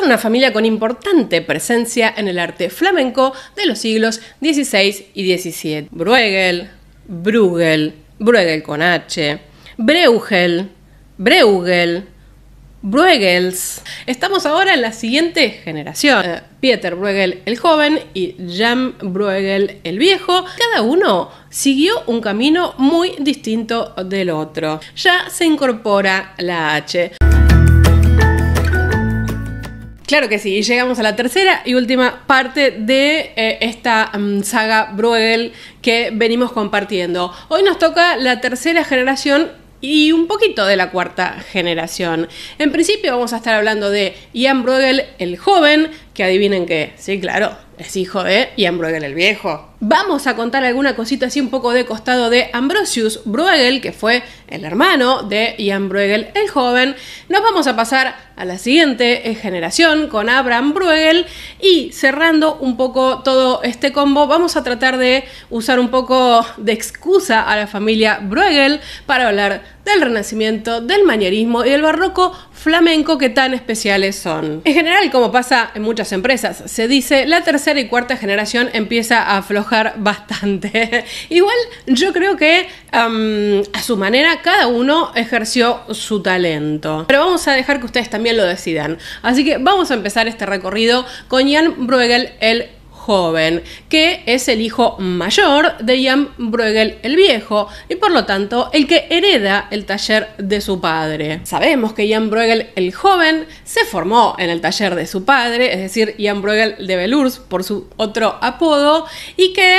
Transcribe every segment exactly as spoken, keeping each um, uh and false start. son una familia con importante presencia en el arte flamenco de los siglos dieciséis y diecisiete. Bruegel, Bruegel, Bruegel con H, Bruegel, Bruegel, Bruegels. Estamos ahora en la siguiente generación. Uh, Pieter Bruegel el joven y Jan Bruegel el viejo. Cada uno siguió un camino muy distinto del otro. Ya se incorpora la H. Claro que sí, llegamos a la tercera y última parte de eh, esta um, saga Bruegel que venimos compartiendo. Hoy nos toca la tercera generación y un poquito de la cuarta generación. En principio vamos a estar hablando de Jan Bruegel el joven, que adivinen qué, sí, claro, es hijo de Jan Bruegel el viejo. Vamos a contar alguna cosita así un poco de costado de Ambrosius Bruegel, que fue el hermano de Jan Bruegel el joven. Nos vamos a pasar a la siguiente generación con Abraham Bruegel y cerrando un poco todo este combo vamos a tratar de usar un poco de excusa a la familia Bruegel para hablar del Renacimiento, del manierismo y del barroco flamenco que tan especiales son. En general, como pasa en muchas empresas, se dice la tercera y cuarta generación empieza a aflojar bastante. Igual yo creo que um, a su manera cada uno ejerció su talento. Pero vamos a dejar que ustedes también lo decidan. Así que vamos a empezar este recorrido con Jan Bruegel el joven, que es el hijo mayor de Jan Bruegel el viejo y por lo tanto el que hereda el taller de su padre. Sabemos que Jan Bruegel el joven se formó en el taller de su padre, es decir, Jan Bruegel de Belurs por su otro apodo, y que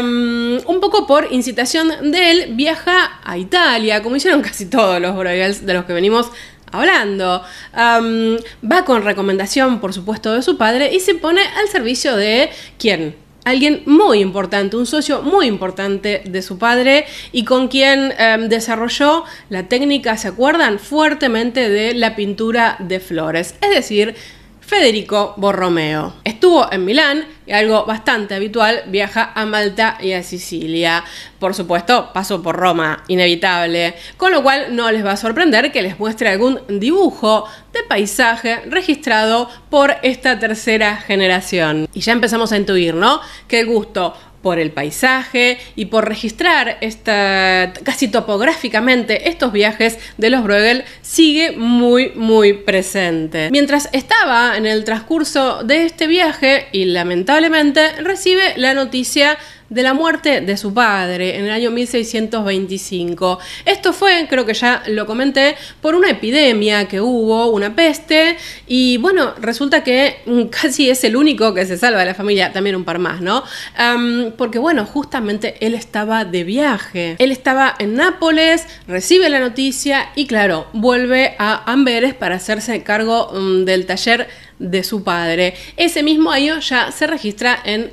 um, un poco por incitación de él viaja a Italia, como hicieron casi todos los Bruegels de los que venimos hablando. Um, va con recomendación, por supuesto, de su padre y se pone al servicio de ¿quién? Alguien muy importante, un socio muy importante de su padre y con quien eh, desarrolló la técnica, ¿se acuerdan? Fuertemente de la pintura de flores, es decir, Federico Borromeo. Estuvo en Milán, y algo bastante habitual, viaja a Malta y a Sicilia. Por supuesto, pasó por Roma, inevitable. Con lo cual no les va a sorprender que les muestre algún dibujo de paisaje registrado por esta tercera generación. Y ya empezamos a intuir, ¿no? Qué gusto por el paisaje y por registrar esta, casi topográficamente estos viajes de los Bruegel sigue muy muy presente. Mientras estaba en el transcurso de este viaje y lamentablemente recibe la noticia de la muerte de su padre en el año mil seiscientos veinticinco. Esto fue, creo que ya lo comenté, por una epidemia que hubo, una peste, y bueno, resulta que casi es el único que se salva de la familia, también un par más, ¿no? Um, porque bueno, justamente él estaba de viaje. Él estaba en Nápoles, recibe la noticia y claro, vuelve a Amberes para hacerse cargo um, del taller de su padre. Ese mismo año ya se registra en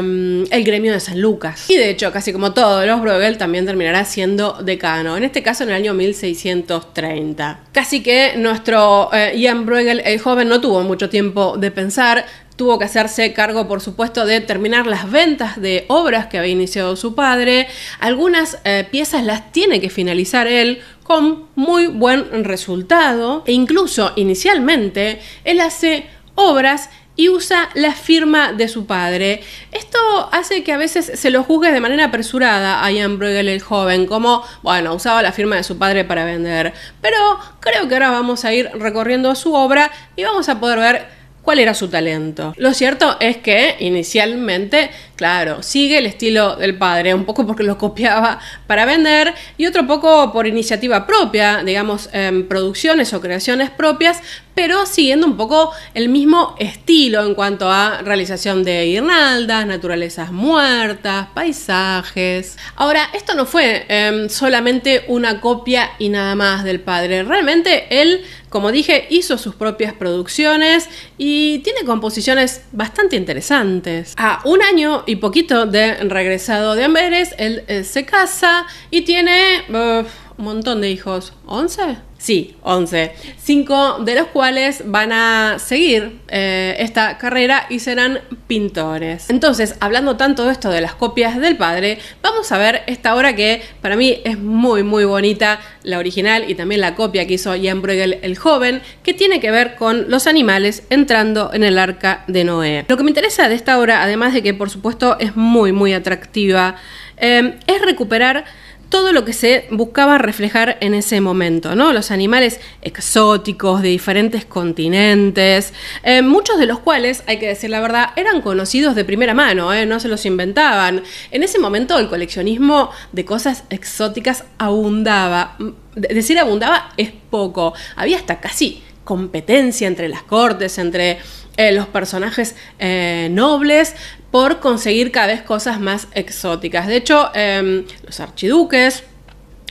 um, el gremio de San Lucas. Y de hecho, casi como todos los Bruegel, también terminará siendo decano. En este caso, en el año mil seiscientos treinta. Casi que nuestro eh, Jan Bruegel el joven no tuvo mucho tiempo de pensar. Tuvo que hacerse cargo, por supuesto, de terminar las ventas de obras que había iniciado su padre. Algunas eh, piezas las tiene que finalizar él con muy buen resultado. E incluso, inicialmente, él hace obras y usa la firma de su padre. Esto hace que a veces se lo juzgue de manera apresurada a Jan Bruegel el joven, como, bueno, usaba la firma de su padre para vender. Pero creo que ahora vamos a ir recorriendo su obra y vamos a poder ver cuál era su talento. Lo cierto es que inicialmente, claro, sigue el estilo del padre, un poco porque lo copiaba para vender y otro poco por iniciativa propia, digamos, en producciones o creaciones propias, pero siguiendo un poco el mismo estilo en cuanto a realización de guirnaldas, naturalezas muertas, paisajes. Ahora, esto no fue eh, solamente una copia y nada más del padre. Realmente él, como dije, hizo sus propias producciones y tiene composiciones bastante interesantes. A un año y poquito de regresado de Amberes, él, él se casa y tiene uh, un montón de hijos. ¿once? Sí, once. Cinco de los cuales van a seguir eh, esta carrera y serán pintores. Entonces, hablando tanto de esto de las copias del padre, vamos a ver esta obra que para mí es muy muy bonita, la original y también la copia que hizo Jan Bruegel el joven, que tiene que ver con los animales entrando en el arca de Noé. Lo que me interesa de esta obra, además de que por supuesto es muy muy atractiva, eh, es recuperar todo lo que se buscaba reflejar en ese momento, ¿no? Los animales exóticos de diferentes continentes, eh, muchos de los cuales, hay que decir la verdad, eran conocidos de primera mano, ¿eh? No se los inventaban. En ese momento el coleccionismo de cosas exóticas abundaba. Decir abundaba es poco. Había hasta casi competencia entre las cortes, entre eh, los personajes eh, nobles, por conseguir cada vez cosas más exóticas. De hecho, eh, los archiduques,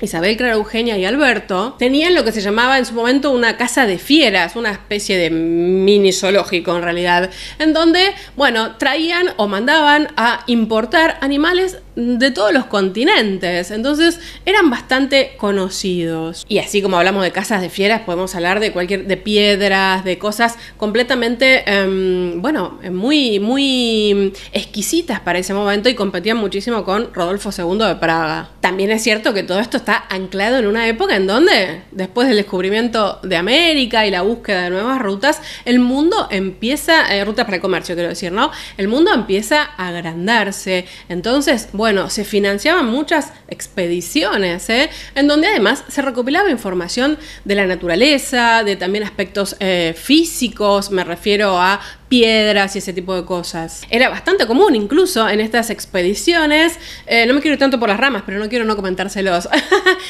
Isabel Clara Eugenia y Alberto, tenían lo que se llamaba en su momento una casa de fieras, una especie de mini zoológico en realidad, en donde, bueno, traían o mandaban a importar animales de todos los continentes. Entonces eran bastante conocidos. Y así como hablamos de casas de fieras, podemos hablar de cualquier, de piedras, de cosas completamente, eh, bueno, muy, muy exquisitas para ese momento, y competían muchísimo con Rodolfo segundo de Praga. También es cierto que todo esto está Está anclado en una época en donde, después del descubrimiento de América y la búsqueda de nuevas rutas, el mundo empieza, eh, rutas para el comercio quiero decir, ¿no? El mundo empieza a agrandarse. Entonces, bueno, se financiaban muchas expediciones, ¿eh? En donde además se recopilaba información de la naturaleza, de también aspectos eh, físicos, me refiero a piedras y ese tipo de cosas. Era bastante común incluso en estas expediciones, eh, no me quiero ir tanto por las ramas, pero no quiero no comentárselos.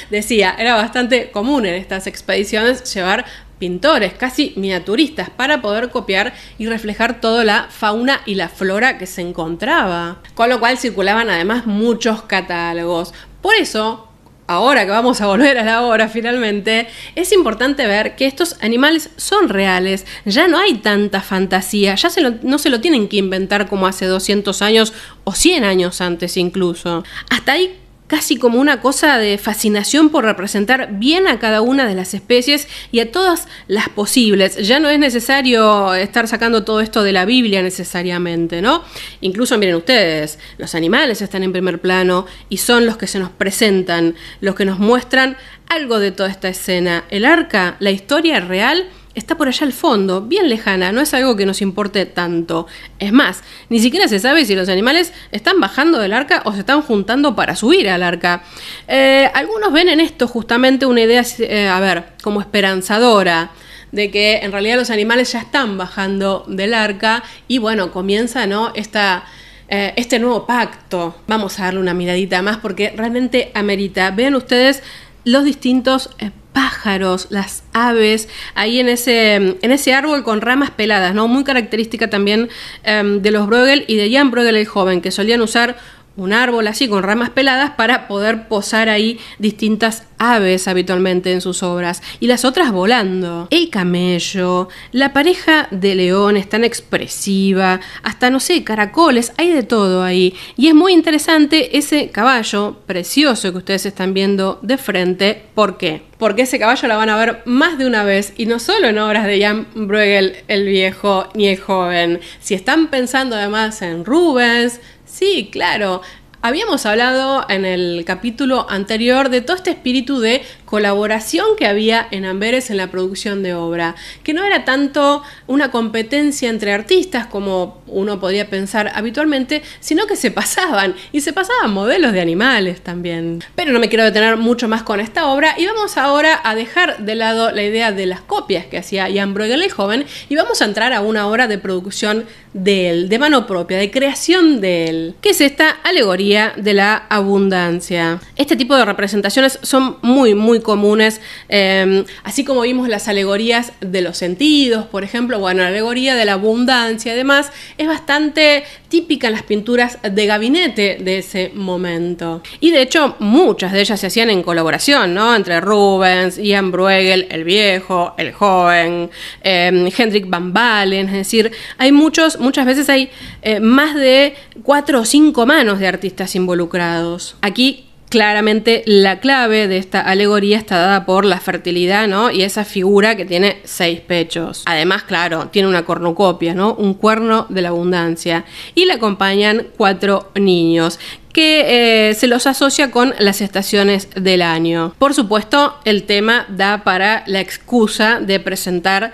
Decía, era bastante común en estas expediciones llevar pintores, casi miniaturistas, para poder copiar y reflejar toda la fauna y la flora que se encontraba. Con lo cual circulaban además muchos catálogos. Por eso, ahora que vamos a volver a la obra finalmente, es importante ver que estos animales son reales. Ya no hay tanta fantasía, ya se lo, no se lo tienen que inventar como hace doscientos años o cien años antes incluso. Hasta ahí casi como una cosa de fascinación por representar bien a cada una de las especies y a todas las posibles. Ya no es necesario estar sacando todo esto de la Biblia necesariamente, ¿no? Incluso, miren ustedes, los animales están en primer plano y son los que se nos presentan, los que nos muestran algo de toda esta escena. El arca, la historia real, está por allá al fondo, bien lejana, no es algo que nos importe tanto. Es más, ni siquiera se sabe si los animales están bajando del arca o se están juntando para subir al arca. Eh, algunos ven en esto justamente una idea, eh, a ver, como esperanzadora, de que en realidad los animales ya están bajando del arca y bueno, comienza, ¿no?, esta... Eh, este nuevo pacto. Vamos a darle una miradita más porque realmente amerita. Vean ustedes los distintos eh, pájaros, las aves, ahí en ese, en ese árbol con ramas peladas, ¿no? Muy característica también eh, de los Bruegel y de Jan Bruegel el joven, que solían usar un árbol así con ramas peladas para poder posar ahí distintas aves habitualmente en sus obras, y las otras volando. El camello, la pareja de leones tan expresiva, hasta no sé, caracoles, hay de todo ahí. Y es muy interesante ese caballo precioso que ustedes están viendo de frente. ¿Por qué? Porque ese caballo la van a ver más de una vez, y no solo en obras de Jan Bruegel el viejo ni el joven. Si están pensando además en Rubens, sí, claro. Habíamos hablado en el capítulo anterior de todo este espíritu de colaboración que había en Amberes en la producción de obra, que no era tanto una competencia entre artistas como uno podría pensar habitualmente, sino que se pasaban, y se pasaban modelos de animales también. Pero no me quiero detener mucho más con esta obra, y vamos ahora a dejar de lado la idea de las copias que hacía Jan Bruegel el joven, y vamos a entrar a una obra de producción de él, de mano propia, de creación de él, que es esta alegoría de la abundancia. Este tipo de representaciones son muy muy comunes, eh, así como vimos las alegorías de los sentidos, por ejemplo. Bueno, la alegoría de la abundancia además es bastante típica en las pinturas de gabinete de ese momento, y de hecho muchas de ellas se hacían en colaboración, ¿no?, entre Rubens, Jan Bruegel el viejo, el joven, eh, Hendrik van Balen. Es decir, hay muchos, muchas veces hay eh, más de cuatro o cinco manos de artistas involucrados. Aquí Claramente la clave de esta alegoría está dada por la fertilidad, ¿no? Y esa figura que tiene seis pechos. Además, claro, tiene una cornucopia, ¿no? Un cuerno de la abundancia. Y le acompañan cuatro niños, que eh, se los asocia con las estaciones del año. Por supuesto, el tema da para la excusa de presentar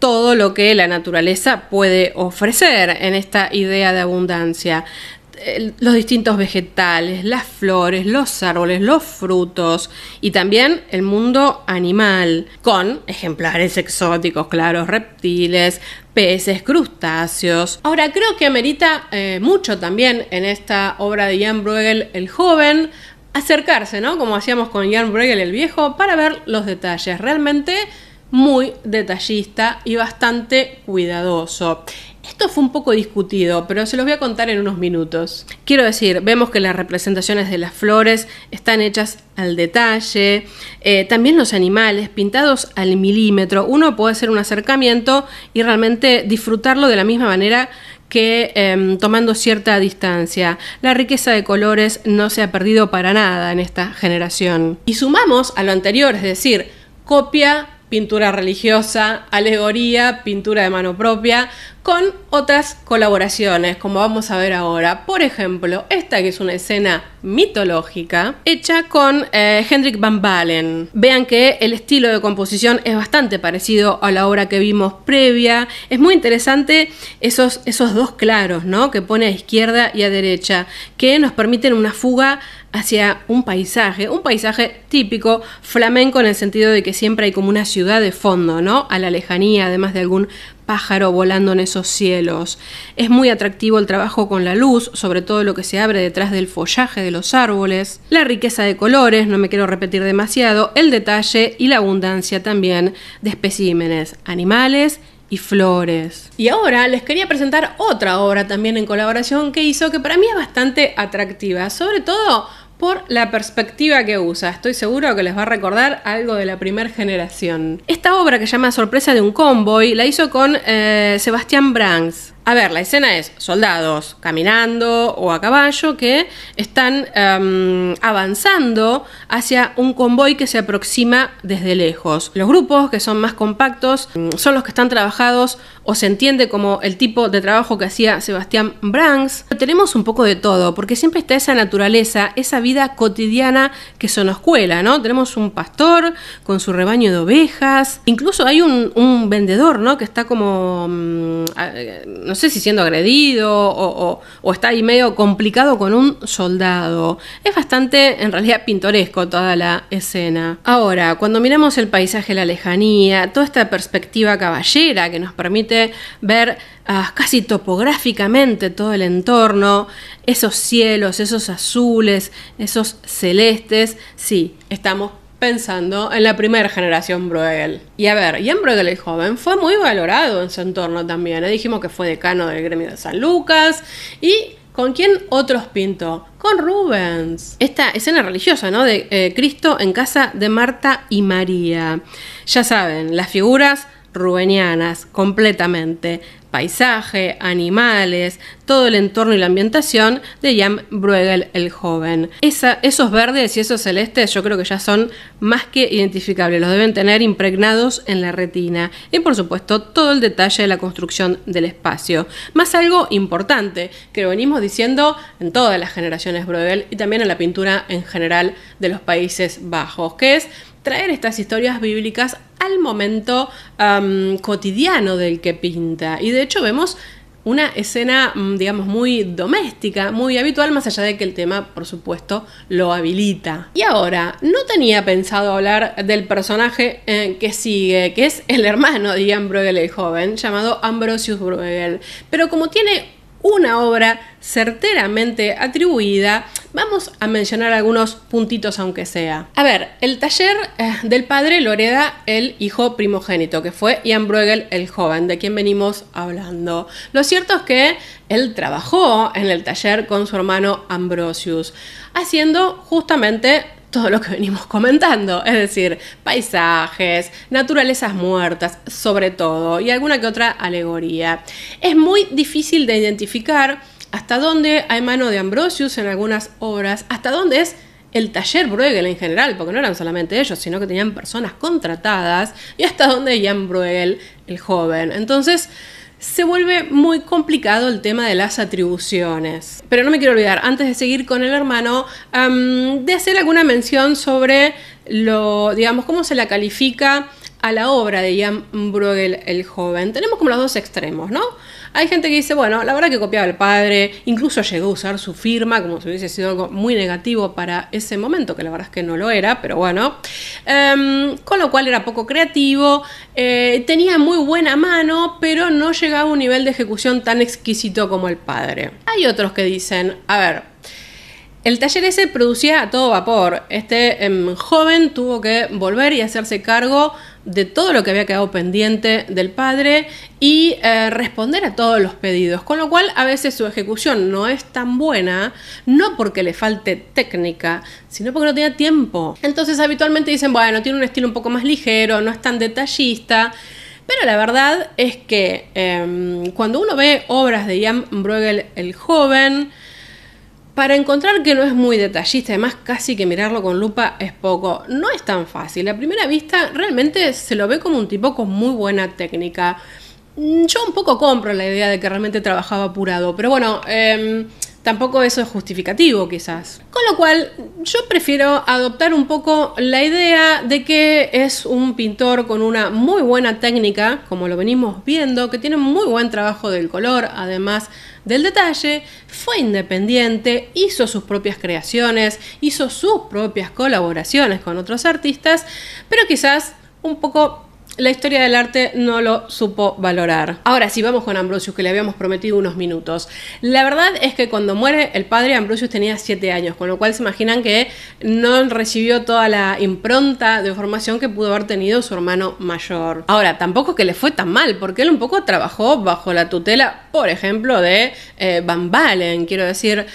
todo lo que la naturaleza puede ofrecer en esta idea de abundancia. Los distintos vegetales, las flores, los árboles, los frutos y también el mundo animal, con ejemplares exóticos, claro, reptiles, peces, crustáceos. Ahora, creo que amerita eh, mucho también en esta obra de Jan Bruegel el joven acercarse, ¿no? Como hacíamos con Jan Bruegel el viejo, para ver los detalles. Realmente muy detallista y bastante cuidadoso. Esto fue un poco discutido, pero se los voy a contar en unos minutos. Quiero decir, vemos que las representaciones de las flores están hechas al detalle, eh, también los animales pintados al milímetro. Uno puede hacer un acercamiento y realmente disfrutarlo de la misma manera que eh, tomando cierta distancia. La riqueza de colores no se ha perdido para nada en esta generación. Y sumamos a lo anterior, es decir, copia, pintura religiosa, alegoría, pintura de mano propia, con otras colaboraciones, como vamos a ver ahora. Por ejemplo, esta que es una escena mitológica, hecha con eh, Hendrik van Balen. Vean que el estilo de composición es bastante parecido a la obra que vimos previa. Es muy interesante esos, esos dos claros, ¿no?, que pone a izquierda y a derecha, que nos permiten una fuga hacia un paisaje, un paisaje típico flamenco, en el sentido de que siempre hay como una ciudad de fondo, ¿no?, a la lejanía, además de algún pájaro volando en esos cielos. Es muy atractivo el trabajo con la luz, sobre todo lo que se abre detrás del follaje de los árboles, la riqueza de colores, no me quiero repetir demasiado, el detalle y la abundancia también de especímenes, animales y flores. Y ahora les quería presentar otra obra también en colaboración que hizo, que para mí es bastante atractiva, sobre todo por la perspectiva que usa. Estoy seguro que les va a recordar algo de la primera generación. Esta obra, que se llama Sorpresa de un convoy, la hizo con eh, Sebastiaen Vrancx. A ver, la escena es soldados caminando o a caballo que están um, avanzando hacia un convoy que se aproxima desde lejos. Los grupos que son más compactos son los que están trabajados, o se entiende como el tipo de trabajo que hacía Sebastiaen Vrancx. Tenemos un poco de todo, porque siempre está esa naturaleza, esa vida cotidiana que se nos cuela, ¿no? Tenemos un pastor con su rebaño de ovejas, incluso hay un, un vendedor, ¿no?, que está como, no sé, No sé si siendo agredido o, o, o está ahí medio complicado con un soldado. Es bastante, en realidad, pintoresco toda la escena. Ahora, cuando miramos el paisaje, la lejanía, toda esta perspectiva caballera que nos permite ver ah, casi topográficamente todo el entorno, esos cielos, esos azules, esos celestes, sí, estamos pensando en la primera generación Bruegel. Y a ver, Jan Bruegel el joven fue muy valorado en su entorno también. Le dijimos que fue decano del gremio de San Lucas. ¿Y con quién otros pintó? Con Rubens. Esta escena religiosa, ¿no?, de eh, Cristo en casa de Marta y María. Ya saben, las figuras rubenianas completamente. Paisaje, animales, todo el entorno y la ambientación de Jan Bruegel el joven. Esa, esos verdes y esos celestes yo creo que ya son más que identificables, los deben tener impregnados en la retina. Y por supuesto todo el detalle de la construcción del espacio. Más algo importante que lo venimos diciendo en todas las generaciones Bruegel y también en la pintura en general de los Países Bajos, que es traer estas historias bíblicas al momento um, cotidiano del que pinta. Y de hecho vemos una escena, digamos, muy doméstica, muy habitual, más allá de que el tema, por supuesto, lo habilita. Y ahora, no tenía pensado hablar del personaje eh, que sigue, que es el hermano de Jan Bruegel el joven, llamado Ambrosius Bruegel. Pero como tiene una obra certeramente atribuida, vamos a mencionar algunos puntitos aunque sea. A ver, el taller eh, del padre lo hereda el hijo primogénito, que fue Jan Bruegel el joven, de quien venimos hablando. Lo cierto es que él trabajó en el taller con su hermano Ambrosius, haciendo justamente todo lo que venimos comentando, es decir, paisajes, naturalezas muertas, sobre todo, y alguna que otra alegoría. Es muy difícil de identificar hasta dónde hay mano de Ambrosius en algunas obras, hasta dónde es el taller Bruegel en general, porque no eran solamente ellos, sino que tenían personas contratadas, y hasta donde Jan Bruegel el joven. Entonces se vuelve muy complicado el tema de las atribuciones. Pero no me quiero olvidar, antes de seguir con el hermano, um, de hacer alguna mención sobre lo, digamos, cómo se la califica a la obra de Jan Bruegel el joven. Tenemos como los dos extremos, ¿no? Hay gente que dice, bueno, la verdad que copiaba el padre, incluso llegó a usar su firma como si hubiese sido algo muy negativo para ese momento, que la verdad es que no lo era, pero bueno. Um, con lo cual era poco creativo, eh, tenía muy buena mano, pero no llegaba a un nivel de ejecución tan exquisito como el padre. Hay otros que dicen, a ver, el taller ese producía a todo vapor. Este um, joven tuvo que volver y hacerse cargo de todo lo que había quedado pendiente del padre y eh, responder a todos los pedidos, con lo cual a veces su ejecución no es tan buena, no porque le falte técnica, sino porque no tenía tiempo. Entonces habitualmente dicen, bueno, tiene un estilo un poco más ligero, no es tan detallista, pero la verdad es que eh, cuando uno ve obras de Jan Bruegel el joven, para encontrar que no es muy detallista, además casi que mirarlo con lupa es poco, no es tan fácil. A primera vista realmente se lo ve como un tipo con muy buena técnica. Yo un poco compro la idea de que realmente trabajaba apurado, pero bueno, eh, tampoco eso es justificativo quizás. Con lo cual yo prefiero adoptar un poco la idea de que es un pintor con una muy buena técnica, como lo venimos viendo, que tiene muy buen trabajo del color, además del detalle, fue independiente, hizo sus propias creaciones, hizo sus propias colaboraciones con otros artistas, pero quizás un poco la historia del arte no lo supo valorar. Ahora sí, vamos con Ambrosius, que le habíamos prometido unos minutos. La verdad es que cuando muere el padre, Ambrosius tenía siete años, con lo cual se imaginan que no recibió toda la impronta de formación que pudo haber tenido su hermano mayor. Ahora, tampoco que le fue tan mal, porque él un poco trabajó bajo la tutela, por ejemplo, de eh, Van Balen, quiero decir.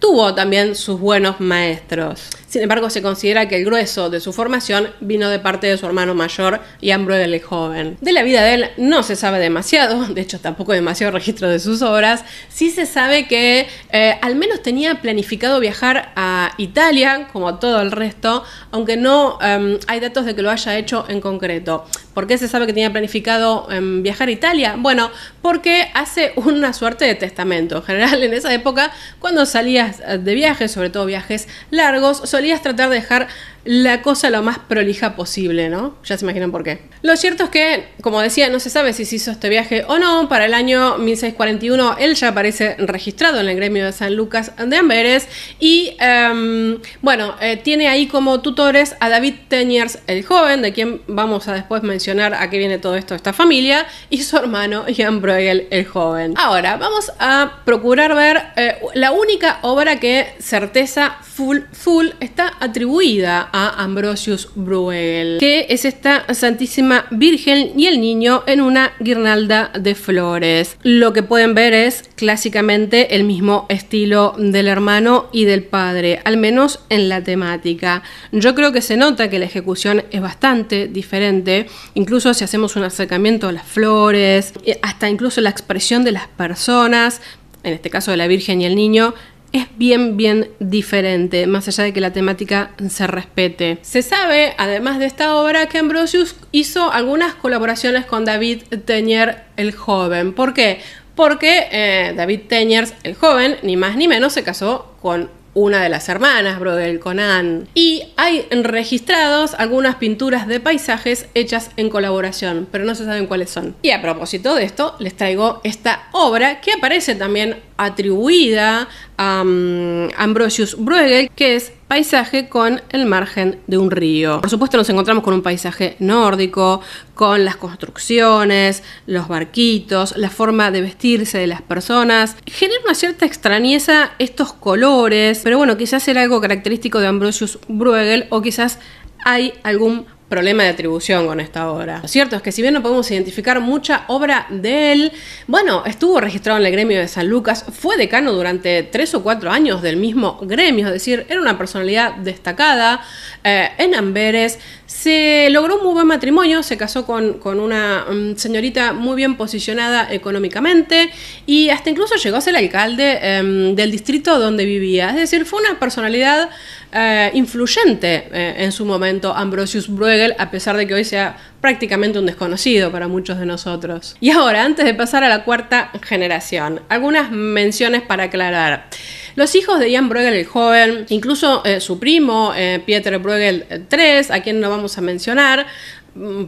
Tuvo también sus buenos maestros. Sin embargo, se considera que el grueso de su formación vino de parte de su hermano mayor, Jan Bruegel el joven. De la vida de él no se sabe demasiado, de hecho tampoco hay demasiado registro de sus obras. Sí se sabe que eh, al menos tenía planificado viajar a Italia, como todo el resto, aunque no um, hay datos de que lo haya hecho en concreto. ¿Por qué se sabe que tenía planificado um, viajar a Italia? Bueno, porque hace una suerte de testamento. En general, en esa época, cuando salía de viajes, sobre todo viajes largos, solías tratar de dejar la cosa lo más prolija posible, ¿no? Ya se imaginan por qué. Lo cierto es que, como decía, no se sabe si se hizo este viaje o no. Para el año mil seiscientos cuarenta y uno él ya aparece registrado en el gremio de San Lucas de Amberes y, um, bueno, eh, tiene ahí como tutores a David Teniers el joven, de quien vamos a después mencionar a qué viene todo esto, esta familia, y su hermano Jan Bruegel el joven. Ahora, vamos a procurar ver eh, la única obra Ahora que certeza full full está atribuida a Ambrosius Bruegel, que es esta Santísima Virgen y el niño en una guirnalda de flores. Lo que pueden ver es clásicamente el mismo estilo del hermano y del padre, al menos en la temática. Yo creo que se nota que la ejecución es bastante diferente, incluso si hacemos un acercamiento a las flores, hasta incluso la expresión de las personas, en este caso de la Virgen y el niño, es bien, bien diferente, más allá de que la temática se respete. Se sabe, además de esta obra, que Ambrosius hizo algunas colaboraciones con David Teniers el joven. ¿Por qué? Porque eh, David Teniers el joven, ni más ni menos, se casó con una de las hermanas Bruegel, con Anne. Y hay registrados algunas pinturas de paisajes hechas en colaboración, pero no se saben cuáles son. Y a propósito de esto, les traigo esta obra que aparece también atribuida a um, Ambrosius Bruegel, que es Paisaje con el margen de un río. Por supuesto nos encontramos con un paisaje nórdico, con las construcciones, los barquitos, la forma de vestirse de las personas. Genera una cierta extrañeza estos colores, pero bueno, quizás era algo característico de Ambrosius Bruegel, o quizás hay algún problema de atribución con esta obra. Lo cierto es que si bien no podemos identificar mucha obra de él, bueno, estuvo registrado en el gremio de San Lucas, fue decano durante tres o cuatro años del mismo gremio, es decir, era una personalidad destacada eh, en Amberes, se logró un muy buen matrimonio, se casó con, con una um, señorita muy bien posicionada económicamente y hasta incluso llegó a ser alcalde eh, del distrito donde vivía, es decir, fue una personalidad eh, influyente eh, en su momento Ambrosius Bruegel, a pesar de que hoy sea prácticamente un desconocido para muchos de nosotros. Y ahora, antes de pasar a la cuarta generación, algunas menciones para aclarar. Los hijos de Jan Bruegel el joven, incluso eh, su primo, eh, Pieter Bruegel tercero, a quien no vamos a mencionar,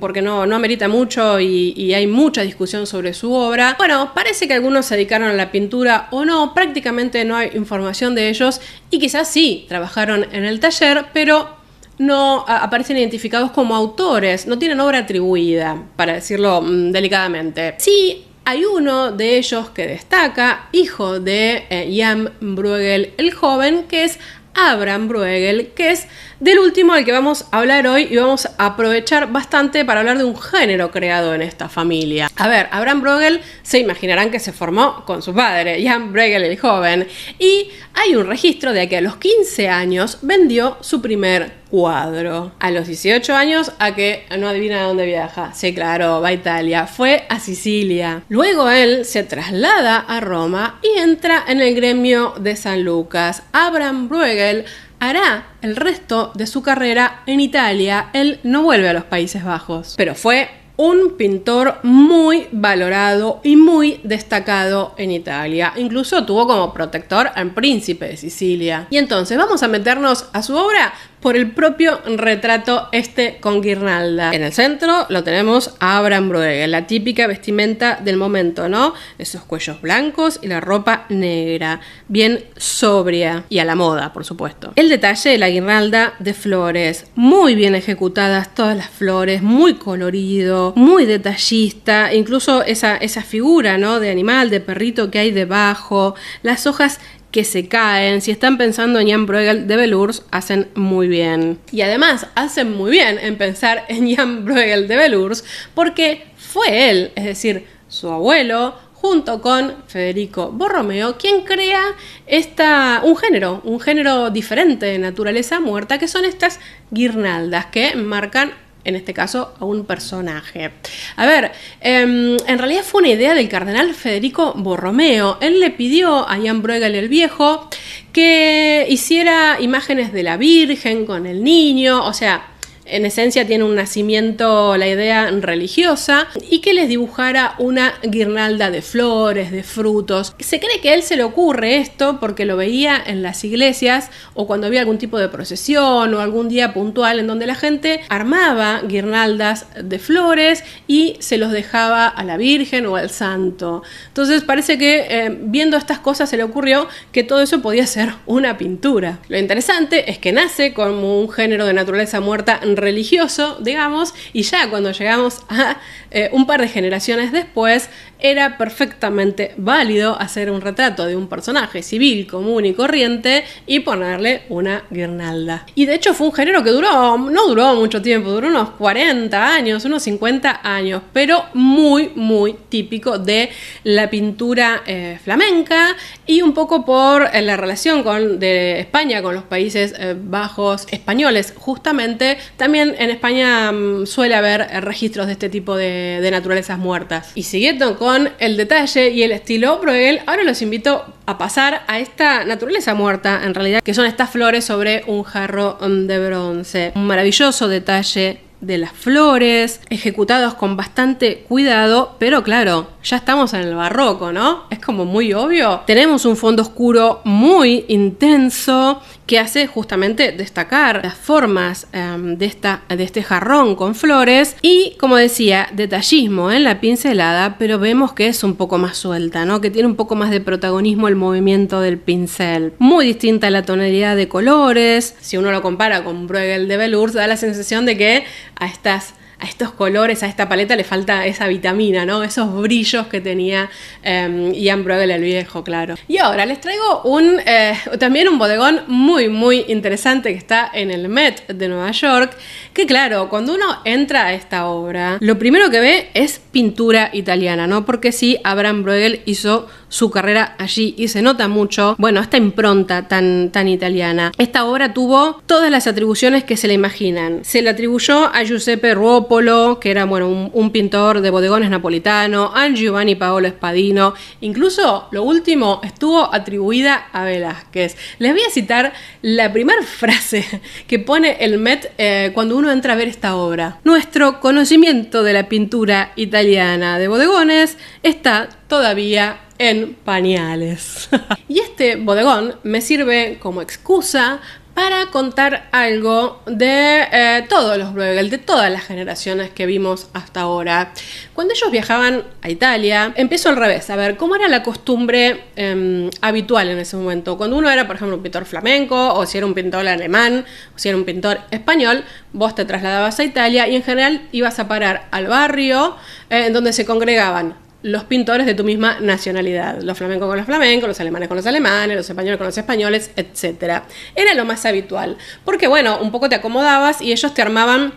porque no, no amerita mucho y, y hay mucha discusión sobre su obra. Bueno, parece que algunos se dedicaron a la pintura o no, prácticamente no hay información de ellos y quizás sí trabajaron en el taller, pero no aparecen identificados como autores, no tienen obra atribuida, para decirlo mmm, delicadamente. Sí, hay uno de ellos que destaca, hijo de eh, Jan Bruegel el joven, que es Abraham Bruegel, que es del último del que vamos a hablar hoy, y vamos a aprovechar bastante para hablar de un género creado en esta familia. A ver, Abraham Bruegel, se imaginarán que se formó con su padre, Jan Bruegel el joven, y hay un registro de que a los quince años vendió su primer cuadro. A los dieciocho años, a que no adivina dónde viaja. Sí, claro, va a Italia. Fue a Sicilia. Luego él se traslada a Roma y entra en el gremio de San Lucas. Abraham Bruegel hará el resto de su carrera en Italia. Él no vuelve a los Países Bajos, pero fue un pintor muy valorado y muy destacado en Italia. Incluso tuvo como protector al príncipe de Sicilia. Y entonces vamos a meternos a su obra por el propio retrato este con guirnalda. En el centro lo tenemos a Abraham Bruegel, la típica vestimenta del momento, ¿no? Esos cuellos blancos y la ropa negra, bien sobria y a la moda, por supuesto. El detalle de la guirnalda de flores, muy bien ejecutadas todas las flores, muy colorido, muy detallista, incluso esa, esa figura, ¿no?, de animal, de perrito que hay debajo, las hojas que se caen. Si están pensando en Jan Bruegel de Velours, hacen muy bien. Y además hacen muy bien en pensar en Jan Bruegel de Velours, porque fue él, es decir, su abuelo, junto con Federico Borromeo, quien crea esta, un género, un género diferente de naturaleza muerta, que son estas guirnaldas que marcan, en este caso, a un personaje. A ver, eh, en realidad fue una idea del cardenal Federico Borromeo. Él le pidió a Jan Bruegel el viejo que hiciera imágenes de la Virgen con el niño, o sea, en esencia tiene un nacimiento, la idea religiosa, y que les dibujara una guirnalda de flores, de frutos. Se cree que a él se le ocurre esto porque lo veía en las iglesias o cuando había algún tipo de procesión o algún día puntual en donde la gente armaba guirnaldas de flores y se los dejaba a la Virgen o al santo. Entonces parece que eh, viendo estas cosas se le ocurrió que todo eso podía ser una pintura. Lo interesante es que nace como un género de naturaleza muerta religioso, digamos, y ya cuando llegamos a eh, un par de generaciones después, era perfectamente válido hacer un retrato de un personaje civil, común y corriente y ponerle una guirnalda. Y de hecho fue un género que duró, no duró mucho tiempo, duró unos cuarenta años, unos cincuenta años, pero muy, muy típico de la pintura eh, flamenca, y un poco por eh, la relación con, de España con los Países eh, Bajos españoles, justamente. También en España mmm, suele haber registros de este tipo de, de naturalezas muertas. Y siguiendo con el detalle y el estilo Bruegel, ahora los invito a pasar a esta naturaleza muerta, en realidad, que son estas flores sobre un jarro de bronce. Un maravilloso detalle de las flores, ejecutados con bastante cuidado, pero claro, ya estamos en el barroco, ¿no? Es como muy obvio. Tenemos un fondo oscuro muy intenso que hace justamente destacar las formas um, de, esta, de este jarrón con flores, y como decía, detallismo en la pincelada, pero vemos que es un poco más suelta, ¿no? Que tiene un poco más de protagonismo el movimiento del pincel. Muy distinta la tonalidad de colores. Si uno lo compara con Bruegel de Velours, da la sensación de que a estas, a estos colores, a esta paleta le falta esa vitamina, ¿no? Esos brillos que tenía eh, Jan Bruegel el viejo, claro. Y ahora les traigo un, eh, también un bodegón muy, muy interesante que está en el Met de Nueva York, que claro, cuando uno entra a esta obra, lo primero que ve es pintura italiana, ¿no? Porque sí, Abraham Bruegel hizo su carrera allí y se nota mucho, bueno, esta impronta tan, tan italiana. Esta obra tuvo todas las atribuciones que se le imaginan. Se le atribuyó a Giuseppe Ruopolo, Ruopolo, que era bueno, un, un pintor de bodegones napolitano, a Giovanni Paolo Spadino, incluso lo último estuvo atribuida a Velázquez. Les voy a citar la primera frase que pone el Met eh, cuando uno entra a ver esta obra. Nuestro conocimiento de la pintura italiana de bodegones está todavía en pañales. Y este bodegón me sirve como excusa para contar algo de eh, todos los Bruegel, de todas las generaciones que vimos hasta ahora. Cuando ellos viajaban a Italia, empiezo al revés, a ver cómo era la costumbre eh, habitual en ese momento. Cuando uno era, por ejemplo, un pintor flamenco, o si era un pintor alemán, o si era un pintor español, vos te trasladabas a Italia y en general ibas a parar al barrio eh, en donde se congregaban los pintores de tu misma nacionalidad, los flamencos con los flamencos, los alemanes con los alemanes, los españoles con los españoles, etcétera. Era lo más habitual, porque bueno, un poco te acomodabas y ellos te armaban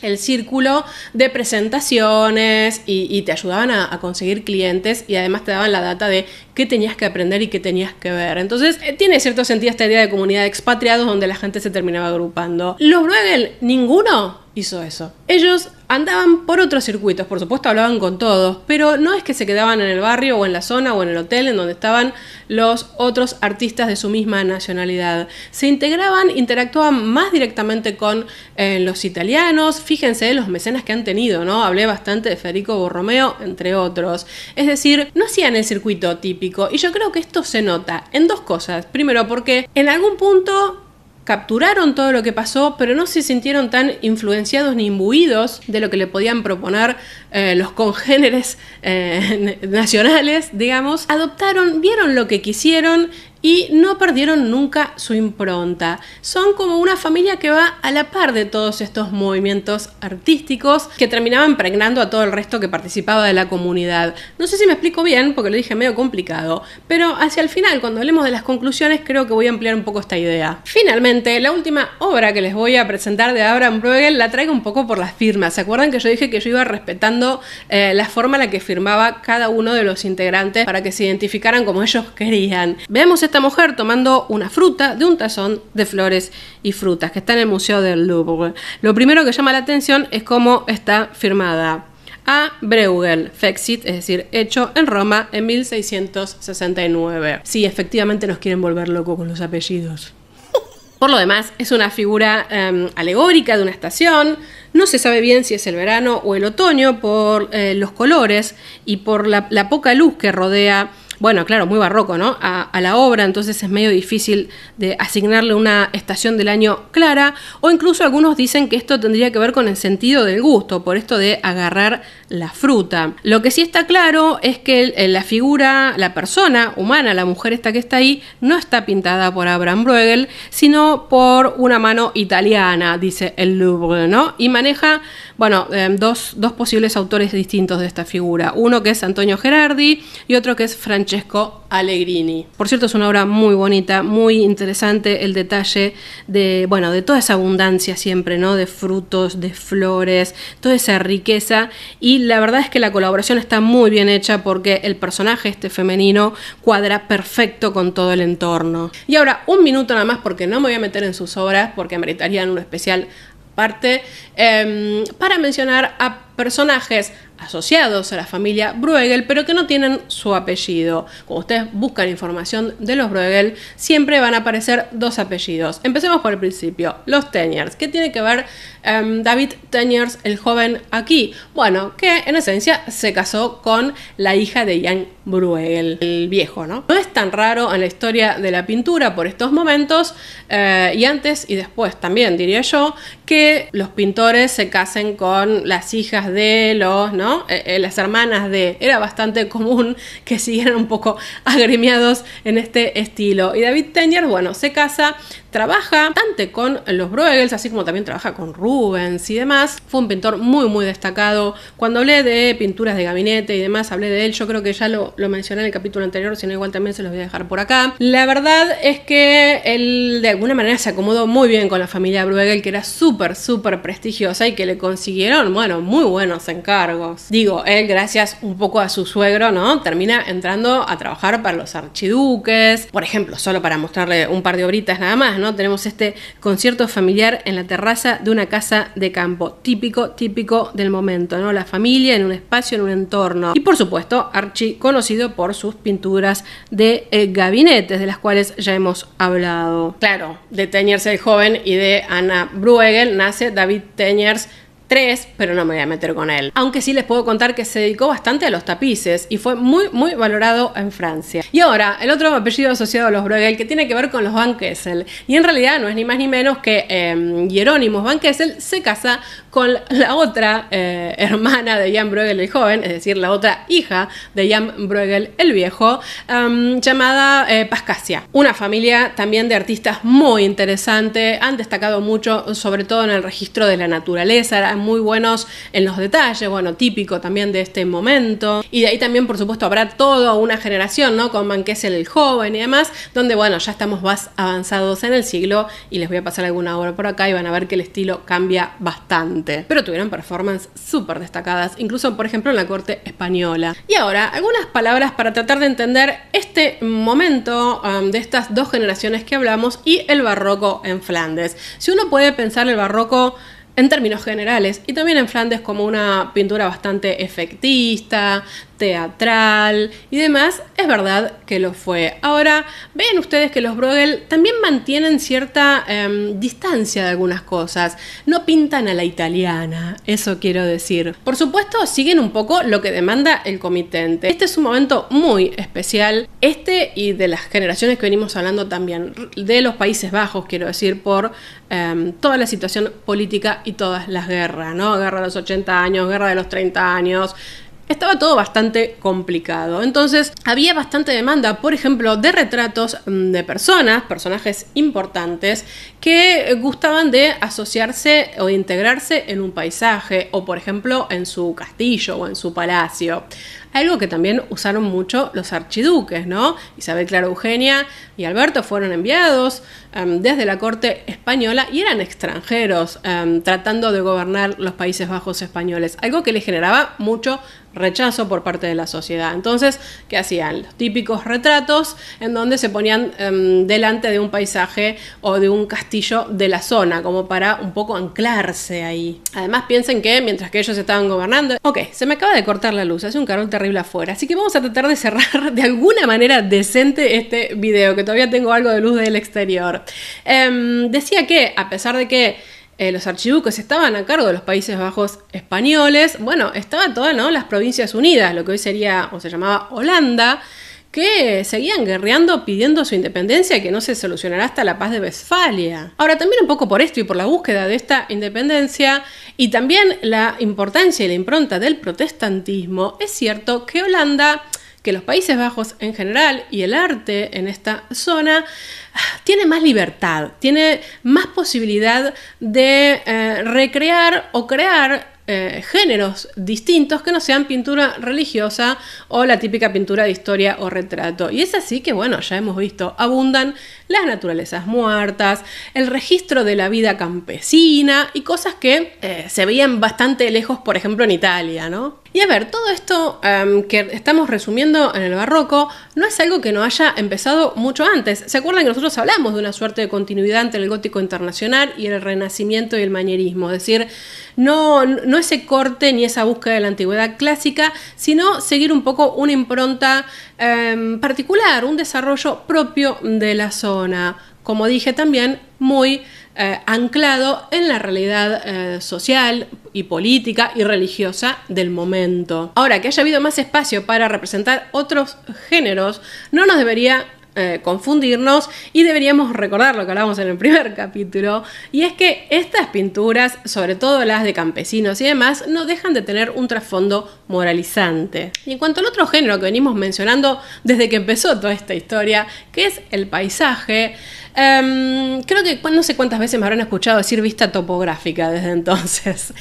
el círculo de presentaciones y, y te ayudaban a, a conseguir clientes, y además te daban la data de qué tenías que aprender y qué tenías que ver. Entonces eh, tiene cierto sentido esta idea de comunidad de expatriados donde la gente se terminaba agrupando. Los Bruegel, ninguno hizo eso. Ellos andaban por otros circuitos, por supuesto hablaban con todos, pero no es que se quedaban en el barrio o en la zona o en el hotel en donde estaban los otros artistas de su misma nacionalidad. Se integraban, interactuaban más directamente con eh, los italianos. Fíjense los mecenas que han tenido, ¿no? Hablé bastante de Federico Borromeo, entre otros. Es decir, no hacían el circuito típico, y yo creo que esto se nota en dos cosas. Primero, porque en algún punto capturaron todo lo que pasó, pero no se sintieron tan influenciados ni imbuidos de lo que le podían proponer eh, los congéneres eh, nacionales, digamos. Adoptaron, vieron lo que quisieron y no perdieron nunca su impronta. Son como una familia que va a la par de todos estos movimientos artísticos que terminaban pregnando a todo el resto que participaba de la comunidad. No sé si me explico bien porque lo dije medio complicado, pero hacia el final, cuando hablemos de las conclusiones, creo que voy a ampliar un poco esta idea. Finalmente, la última obra que les voy a presentar de Abraham Bruegel la traigo un poco por las firmas. ¿Se acuerdan que yo dije que yo iba respetando eh, la forma en la que firmaba cada uno de los integrantes para que se identificaran como ellos querían? Veamos esta mujer tomando una fruta de un tazón de flores y frutas que está en el Museo del Louvre. Lo primero que llama la atención es cómo está firmada: a Bruegel, Fexit, es decir, hecho en Roma en mil seiscientos sesenta y nueve. Sí, efectivamente nos quieren volver locos con los apellidos. Por lo demás, es una figura um, alegórica de una estación. No se sabe bien si es el verano o el otoño por eh, los colores y por la, la poca luz que rodea. Bueno, claro, muy barroco, ¿no? A, a la obra, entonces es medio difícil de asignarle una estación del año clara, o incluso algunos dicen que esto tendría que ver con el sentido del gusto, por esto de agarrar la fruta. Lo que sí está claro es que la figura, la persona humana, la mujer esta que está ahí, no está pintada por Abraham Bruegel, sino por una mano italiana, dice el Louvre, ¿no? Y maneja, bueno, eh, dos, dos posibles autores distintos de esta figura, uno que es Antonio Gerardi y otro que es Francesco Francesco Allegrini. Por cierto, es una obra muy bonita, muy interesante el detalle de, bueno, de toda esa abundancia siempre, ¿no? De frutos, de flores, toda esa riqueza, y la verdad es que la colaboración está muy bien hecha porque el personaje este femenino cuadra perfecto con todo el entorno. Y ahora, un minuto nada más porque no me voy a meter en sus obras porque meritarían un especial parte, eh, para mencionar a personajes asociados a la familia Bruegel, pero que no tienen su apellido. Cuando ustedes buscan información de los Bruegel, siempre van a aparecer dos apellidos. Empecemos por el principio, los Teniers. ¿Qué tiene que ver um, David Teniers el joven aquí? Bueno, que en esencia se casó con la hija de Jan Bruegel, el viejo, ¿no? No es tan raro en la historia de la pintura por estos momentos, eh, y antes y después también, diría yo, que los pintores se casen con las hijas de los, ¿no? ¿no? Eh, eh, las hermanas de... Era bastante común que siguieran un poco agremiados en este estilo. Y David Teniers, bueno, se casa, trabaja bastante con los Bruegels, así como también trabaja con Rubens y demás. Fue un pintor muy, muy destacado. Cuando hablé de pinturas de gabinete y demás, hablé de él. Yo creo que ya lo, lo mencioné en el capítulo anterior, si no igual también se los voy a dejar por acá. La verdad es que él de alguna manera se acomodó muy bien con la familia Bruegel, que era súper, súper prestigiosa y que le consiguieron, bueno, muy buenos encargos. Digo, él, gracias un poco a su suegro, ¿no? Termina entrando a trabajar para los archiduques, por ejemplo, solo para mostrarle un par de obritas nada más, ¿no? ¿no? Tenemos este concierto familiar en la terraza de una casa de campo, típico, típico del momento, ¿no? La familia en un espacio, en un entorno. Y por supuesto, Archi, conocido por sus pinturas de eh, gabinetes, de las cuales ya hemos hablado. Claro, de Teniers el joven y de Ana Bruegel nace David Teniers tres, pero no me voy a meter con él. Aunque sí les puedo contar que se dedicó bastante a los tapices y fue muy, muy valorado en Francia. Y ahora, el otro apellido asociado a los Bruegel que tiene que ver con los Van Kessel. Y en realidad no es ni más ni menos que eh, Jerónimo van Kessel se casa con la otra eh, hermana de Jan Bruegel el joven, es decir, la otra hija de Jan Bruegel el viejo, um, llamada eh, Pascasia. Una familia también de artistas muy interesante, han destacado mucho, sobre todo en el registro de la naturaleza, muy buenos en los detalles, bueno, típico también de este momento. Y de ahí también, por supuesto, habrá toda una generación, ¿no? Con Van Kessel el joven y demás, donde, bueno, ya estamos más avanzados en el siglo y les voy a pasar alguna obra por acá y van a ver que el estilo cambia bastante. Pero tuvieron performances súper destacadas, incluso, por ejemplo, en la corte española. Y ahora, algunas palabras para tratar de entender este momento um, de estas dos generaciones que hablamos y el barroco en Flandes. Si uno puede pensar el barroco en términos generales, y también en Flandes como una pintura bastante efectista, teatral y demás, es verdad que lo fue. Ahora, ven ustedes que los Bruegel también mantienen cierta eh, distancia de algunas cosas. No pintan a la italiana, eso quiero decir. Por supuesto, siguen un poco lo que demanda el comitente. Este es un momento muy especial, este y de las generaciones que venimos hablando también, de los Países Bajos, quiero decir, por eh, toda la situación política y todas las guerras, ¿no? Guerra de los ochenta años, guerra de los treinta años. Estaba todo bastante complicado, entonces había bastante demanda, por ejemplo, de retratos de personas, personajes importantes, que gustaban de asociarse o de integrarse en un paisaje o, por ejemplo, en su castillo o en su palacio. Algo que también usaron mucho los archiduques, ¿no? Isabel Clara Eugenia y Alberto fueron enviados um, desde la corte española y eran extranjeros um, tratando de gobernar los Países Bajos españoles, algo que les generaba mucho rechazo por parte de la sociedad. Entonces, ¿qué hacían? Los típicos retratos en donde se ponían um, delante de un paisaje o de un castillo de la zona, como para un poco anclarse ahí. Además, piensen que mientras que ellos estaban gobernando... Ok, se me acaba de cortar la luz, hace un calor terrible afuera, así que vamos a tratar de cerrar de alguna manera decente este video, que todavía tengo algo de luz del exterior. Um, decía que, a pesar de que Eh, los archiduques estaban a cargo de los Países Bajos españoles, bueno, estaban todas, ¿no?, las Provincias Unidas, lo que hoy sería o se llamaba Holanda, que seguían guerreando pidiendo su independencia, que no se solucionará hasta la paz de Westfalia. Ahora, también un poco por esto y por la búsqueda de esta independencia y también la importancia y la impronta del protestantismo, es cierto que Holanda, que los Países Bajos en general y el arte en esta zona tiene más libertad, tiene más posibilidad de eh, recrear o crear Eh, géneros distintos que no sean pintura religiosa o la típica pintura de historia o retrato. Y es así que, bueno, ya hemos visto, abundan las naturalezas muertas, el registro de la vida campesina y cosas que eh, se veían bastante lejos, por ejemplo, en Italia, ¿no? Y a ver, todo esto um, que estamos resumiendo en el barroco no es algo que no haya empezado mucho antes. ¿Se acuerdan que nosotros hablamos de una suerte de continuidad entre el gótico internacional y el renacimiento y el manierismo? Es decir, no, no No ese corte ni esa búsqueda de la antigüedad clásica, sino seguir un poco una impronta eh, particular, un desarrollo propio de la zona, como dije también, muy eh, anclado en la realidad eh, social y política y religiosa del momento. Ahora, que haya habido más espacio para representar otros géneros no nos debería Eh, confundirnos, y deberíamos recordar lo que hablábamos en el primer capítulo, y es que estas pinturas, sobre todo las de campesinos y demás, no dejan de tener un trasfondo moralizante. Y en cuanto al otro género que venimos mencionando desde que empezó toda esta historia, que es el paisaje, eh, creo que no sé cuántas veces me habrán escuchado decir vista topográfica desde entonces.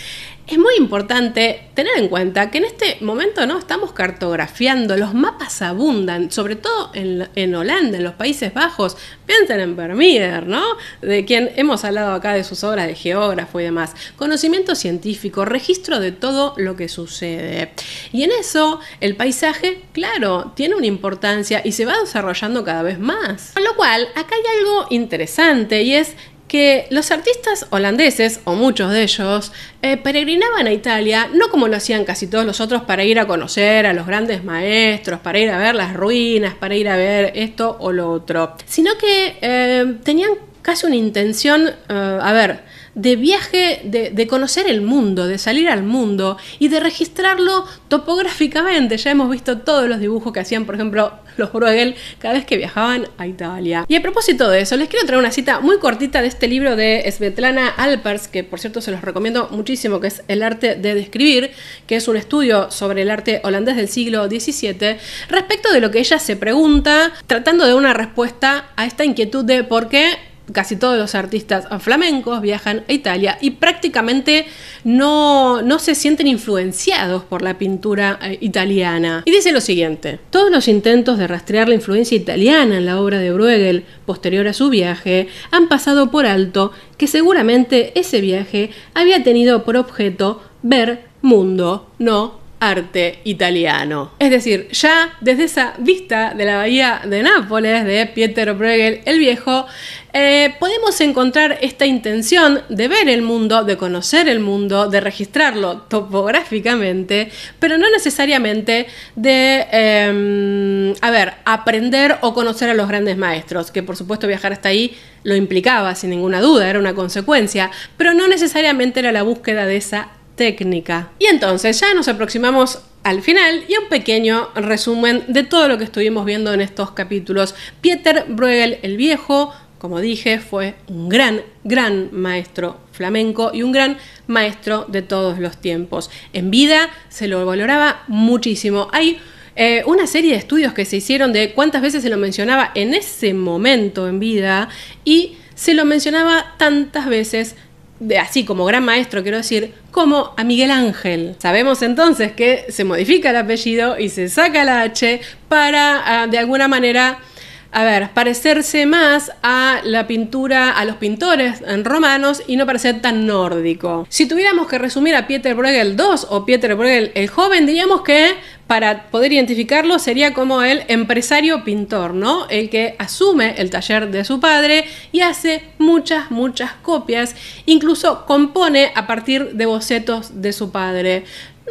Es muy importante tener en cuenta que en este momento no estamos cartografiando, los mapas abundan, sobre todo en, en Holanda, en los Países Bajos. Piensen en Vermeer, ¿no? De quien hemos hablado acá de sus obras de geógrafo y demás. Conocimiento científico, registro de todo lo que sucede. Y en eso el paisaje, claro, tiene una importancia y se va desarrollando cada vez más. Con lo cual, acá hay algo interesante y es que los artistas holandeses, o muchos de ellos, eh, peregrinaban a Italia, no como lo hacían casi todos los otros, para ir a conocer a los grandes maestros, para ir a ver las ruinas, para ir a ver esto o lo otro, sino que eh, tenían casi una intención, eh, a ver, de viaje, de, de conocer el mundo, de salir al mundo y de registrarlo topográficamente. Ya hemos visto todos los dibujos que hacían, por ejemplo, los Bruegel cada vez que viajaban a Italia. Y a propósito de eso, les quiero traer una cita muy cortita de este libro de Svetlana Alpers, que por cierto se los recomiendo muchísimo, que es El arte de describir, que es un estudio sobre el arte holandés del siglo diecisiete, respecto de lo que ella se pregunta, tratando de una respuesta a esta inquietud de por qué casi todos los artistas flamencos viajan a Italia y prácticamente no, no se sienten influenciados por la pintura italiana. Y dice lo siguiente: todos los intentos de rastrear la influencia italiana en la obra de Bruegel posterior a su viaje han pasado por alto que seguramente ese viaje había tenido por objeto ver mundo, no arte italiano. Es decir, ya desde esa vista de la bahía de Nápoles de Pieter Bruegel el Viejo, eh, podemos encontrar esta intención de ver el mundo, de conocer el mundo, de registrarlo topográficamente, pero no necesariamente de eh, a ver, aprender o conocer a los grandes maestros, que por supuesto viajar hasta ahí lo implicaba sin ninguna duda, era una consecuencia, pero no necesariamente era la búsqueda de esa técnica. Y entonces ya nos aproximamos al final y un pequeño resumen de todo lo que estuvimos viendo en estos capítulos. Pieter Bruegel el Viejo, como dije, fue un gran, gran maestro flamenco y un gran maestro de todos los tiempos. En vida se lo valoraba muchísimo. Hay Eh, una serie de estudios que se hicieron de cuántas veces se lo mencionaba en ese momento en vida, y se lo mencionaba tantas veces, de, así como gran maestro, quiero decir, como a Miguel Ángel. Sabemos entonces que se modifica el apellido y se saca la H para, uh, de alguna manera, a ver, parecerse más a la pintura, a los pintores romanos y no parecer tan nórdico. Si tuviéramos que resumir a Pieter Bruegel segundo o Pieter Bruegel el Joven, diríamos que para poder identificarlo sería como el empresario pintor, ¿no? El que asume el taller de su padre y hace muchas, muchas copias, incluso compone a partir de bocetos de su padre.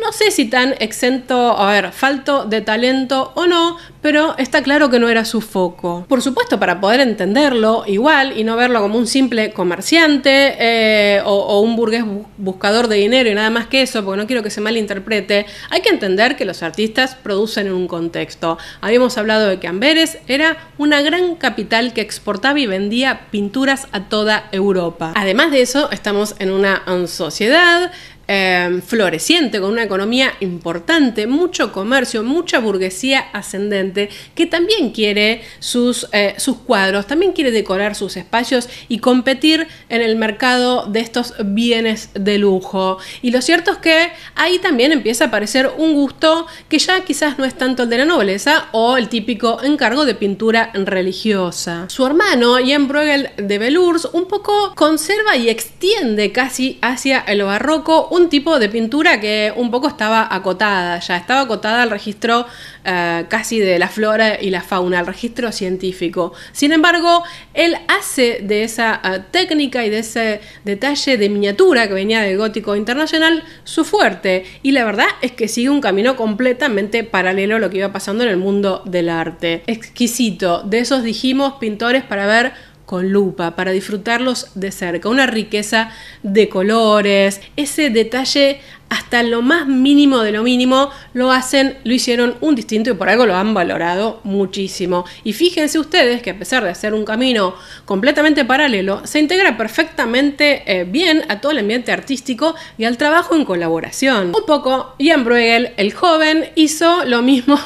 No sé si tan exento, a ver, falto de talento o no, pero está claro que no era su foco. Por supuesto, para poder entenderlo igual y no verlo como un simple comerciante eh, o, o un burgués bu- buscador de dinero y nada más que eso, porque no quiero que se malinterprete, hay que entender que los artistas producen en un contexto. Habíamos hablado de que Amberes era una gran capital que exportaba y vendía pinturas a toda Europa. Además de eso, estamos en una sociedad Eh, floreciente, con una economía importante, mucho comercio, mucha burguesía ascendente, que también quiere sus, eh, sus cuadros, también quiere decorar sus espacios y competir en el mercado de estos bienes de lujo. Y lo cierto es que ahí también empieza a aparecer un gusto que ya quizás no es tanto el de la nobleza o el típico encargo de pintura religiosa. Su hermano Jan Bruegel de Velurs un poco conserva y extiende casi hacia el barroco un tipo de pintura que un poco estaba acotada, ya estaba acotada al registro eh, casi de la flora y la fauna, al registro científico. Sin embargo, él hace de esa uh, técnica y de ese detalle de miniatura que venía del gótico internacional su fuerte, y la verdad es que sigue un camino completamente paralelo a lo que iba pasando en el mundo del arte. Exquisito, de esos dijimos pintores para ver con lupa, para disfrutarlos de cerca, una riqueza de colores, ese detalle hasta lo más mínimo de lo mínimo lo hacen, lo hicieron un distinto y por algo lo han valorado muchísimo. Y fíjense ustedes que a pesar de hacer un camino completamente paralelo, se integra perfectamente eh, bien a todo el ambiente artístico y al trabajo en colaboración. Un poco Jan Bruegel el Joven hizo lo mismo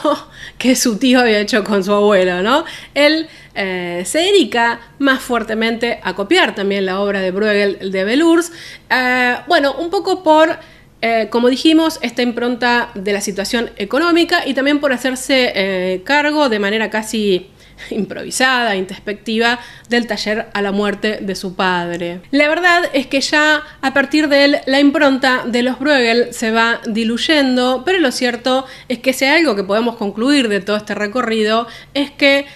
que su tío había hecho con su abuelo, ¿no? Él eh, se dedica más fuertemente a copiar también la obra de Bruegel de Velurs, eh, bueno, un poco por Eh, como dijimos, esta impronta de la situación económica y también por hacerse eh, cargo de manera casi improvisada, introspectiva, del taller a la muerte de su padre. La verdad es que ya a partir de él la impronta de los Bruegel se va diluyendo, pero lo cierto es que si hay algo que podemos concluir de todo este recorrido es que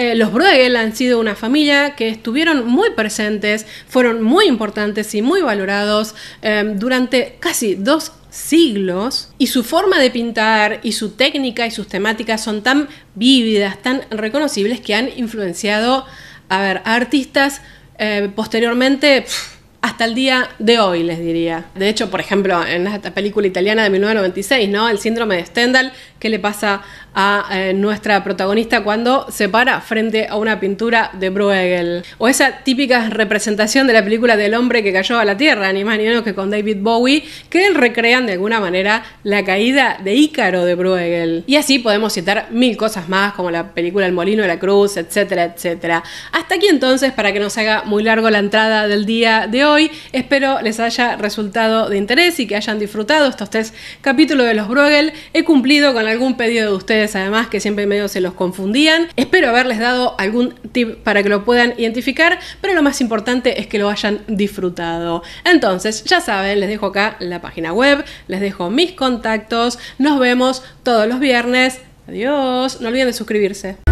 Eh, los Bruegel han sido una familia que estuvieron muy presentes, fueron muy importantes y muy valorados eh, durante casi dos siglos, y su forma de pintar y su técnica y sus temáticas son tan vívidas, tan reconocibles que han influenciado a, ver, a artistas eh, posteriormente pff, hasta el día de hoy, les diría. De hecho, por ejemplo, en esta película italiana de mil novecientos noventa y seis, ¿no? El síndrome de Stendhal, que le pasa a eh, nuestra protagonista cuando se para frente a una pintura de Bruegel. O esa típica representación de la película del hombre que cayó a la tierra, ni más ni menos que con David Bowie, que recrean de alguna manera la caída de Ícaro de Bruegel. Y así podemos citar mil cosas más, como la película El Molino de la Cruz, etcétera, etcétera. Hasta aquí entonces, para que no se haga muy largo la entrada del día de hoy. Hoy. Espero les haya resultado de interés y que hayan disfrutado estos tres capítulos de los Bruegel. He cumplido con algún pedido de ustedes, además, que siempre medio se los confundían. Espero haberles dado algún tip para que lo puedan identificar, pero lo más importante es que lo hayan disfrutado. Entonces, ya saben, les dejo acá la página web, les dejo mis contactos. Nos vemos todos los viernes. Adiós. No olviden de suscribirse.